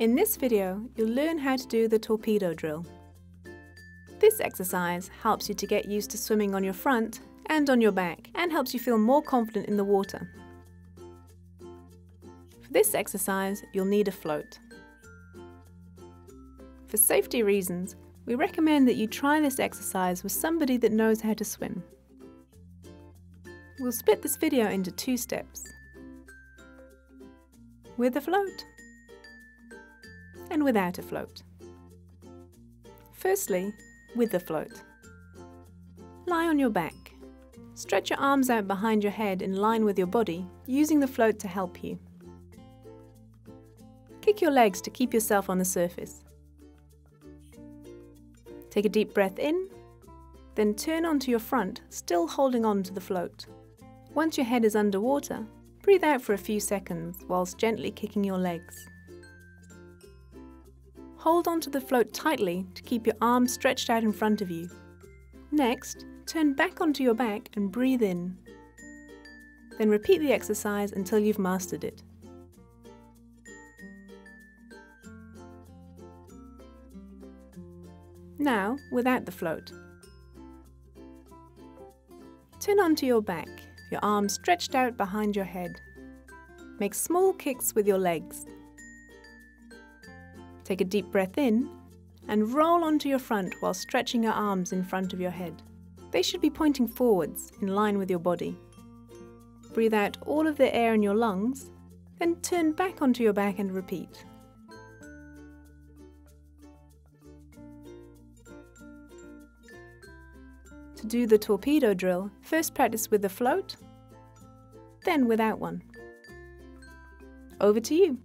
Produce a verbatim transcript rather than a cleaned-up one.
In this video, you'll learn how to do the torpedo drill. This exercise helps you to get used to swimming on your front and on your back, and helps you feel more confident in the water. For this exercise, you'll need a float. For safety reasons, we recommend that you try this exercise with somebody that knows how to swim. We'll split this video into two steps. With a float and without a float. Firstly, with the float. Lie on your back. Stretch your arms out behind your head in line with your body, using the float to help you. Kick your legs to keep yourself on the surface. Take a deep breath in, then turn onto your front, still holding on to the float. Once your head is underwater, breathe out for a few seconds whilst gently kicking your legs. Hold onto the float tightly to keep your arms stretched out in front of you. Next, turn back onto your back and breathe in. Then repeat the exercise until you've mastered it. Now, without the float. Turn onto your back, your arms stretched out behind your head. Make small kicks with your legs. Take a deep breath in and roll onto your front while stretching your arms in front of your head. They should be pointing forwards, in line with your body. Breathe out all of the air in your lungs, then turn back onto your back and repeat. To do the torpedo drill, first practice with the float, then without one. Over to you.